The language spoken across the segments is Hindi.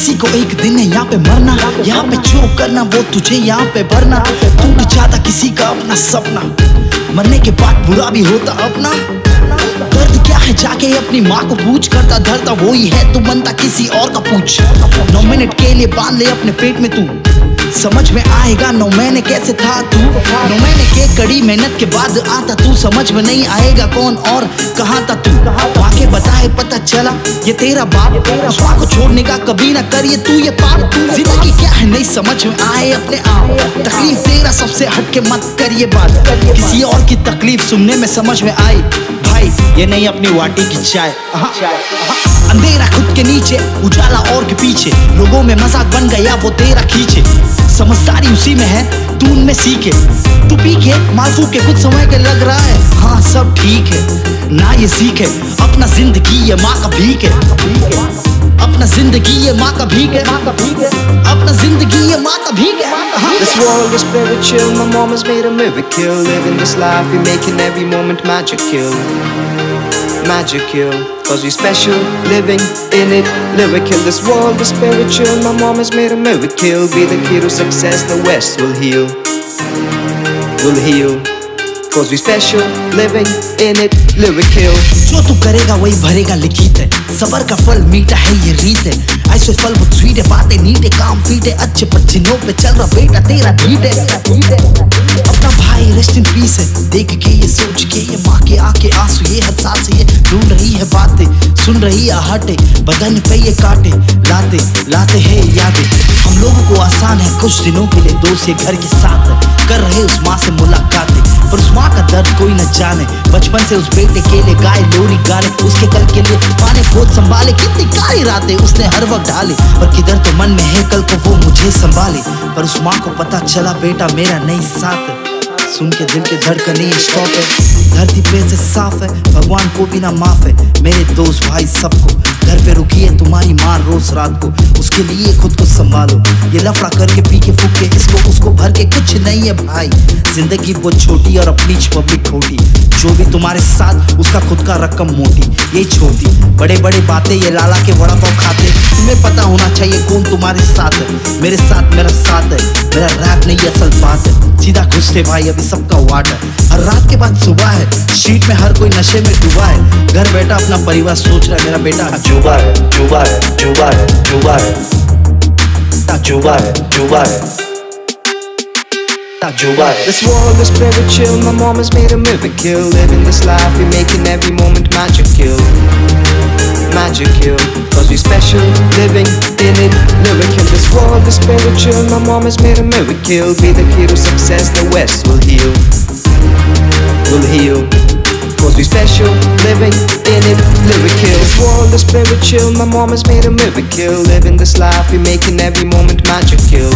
किसी को एक दिन है यहाँ पे मरना, यहाँ पे जो करना वो तुझे यहाँ पे भरना। टूट जाता किसी का अपना सपना, मरने के बाद बुरा भी होता अपना। दर्द क्या है जाके अपनी माँ को पूछ, करता धरता वो ही है तू बनता किसी और का पूछ। 9 मिनट के लिए बांध ले अपने पेट में, तू समझ में आएगा 9 महीने कैसे था तू। 9 महीने के कड़ी मेहनत के बाद आता तू, समझ में नहीं आएगा कौन और कहाँ था तू। वाके बताए पता चला ये तेरा बाप, उसवा को छोड़ने का कभी ना कर ये तू ये पाप। जिंदगी क्या है नहीं समझ में आए अपने आप, तकलीफ तेरा सबसे हटके मत कर ये बात। किसी और की तकलीफ सुनने में समझ में आई भाई ये नहीं अपनी वाटी की चाय। अंधेरा खुद के नीचे, उजाला और के पीछे, लोगों में मजाक बन गया वो तेरा खींचे। समझदारी उसी में है तू उनमें सीखे, तू पीके माफू के कुछ समय के लग रहा है हाँ सब ठीक है ना। ये सीखे अपना जिंदगी ये माँ का भीख है, अपना जिंदगी ये माँ का भीख है, अपना जिंदगी ये माँ का भीख है। This world is spiritual, my mom has made a miracle, living this life we're making every moment magical, magical, cause we special, living in it, lyrical. This world is spiritual, my mom has made a miracle, be the key to success, the West will heal, will heal, cause we special, living in it, lyrical. जो तू करेगा वही भरेगा लिखित है, सबर का फल मीठा है ये रीत है। ऐसे फल बहुत स्वीट है, बातें नीट है, काम फीट है, अच्छे पच्चीनों पे चल रहा बेटा तेरा ठीक है। अपना भाई रेस्ट इन पीस है, देख के ये सोच के ये माँ के आके आंसू ये हर साल से ये ढूंढ रही है बातें, सुन रही है आहटे, बदन पे ये काटे लाते लाते है यादें। हम लोगों को आसान है कुछ दिनों के लिए दोस्त ये घर के साथ है, कर रहे उस माँ से मुलाकातें, पर उस माँ का दर्द कोई न जाने। बचपन से उस बेटे के लिए गाए लोरी गाने, उसके कल के लिए पाने बहुत संभाले, कितनी काली रातें उसने हर वक्त डाले, पर किधर तो मन में है कल को वो मुझे संभाले। पर उस माँ को पता चला बेटा मेरा नहीं साथ है, सुन के दिल के धड़कने स्टॉप है, धरती पे से साफ है, भगवान को भी ना माफ है। मेरे दोस्त भाई सबको घर पे रुकी है तुम्हारी माँ रोज रात को, उसके लिए खुद को संभालो। ये लफड़ा करके पी के फूक के इसको उसको भर के कुछ नहीं है भाई, जिंदगी वो छोटी और अपनी पब्लिक छोटी। जो भी तुम्हारे साथ उसका खुद का रकम मोटी, ये छोटी बड़े बड़े बातें ये लाला के वड़ा पाव खाते। तुम्हें पता होना चाहिए कौन तुम्हारे साथ है, मेरे साथ मेरा साथ है, मेरा रैप नहीं असल बात है। सीधा घुसते भाई अभी सबका वाट है, हर रात के बाद सुबह है, शीट में हर कोई नशे में डूबा है, घर बैठा अपना परिवार सोच रहा है मेरा बेटा जुबा है, जुबा है, जुबा है, जुबा है, जुबा है, जुबा है। This world is spiritual, my mom has made a miracle, living this life we're making every moment magical, magical, cause we special, living in it, lyrical. This world is spiritual, my mom has made a miracle, be the key to success, the West will heal, cause we special, living in it, lyrical. This world is spiritual, my mom has made a miracle, living this life we're making every moment magical,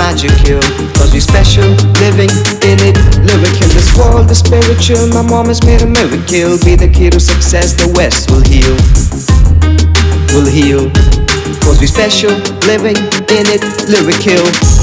magical, cause we special, living in it, lyrical. This world is spiritual, my mom has made a miracle, be the key to success, the West will heal, cause we special, living in it, lyrical.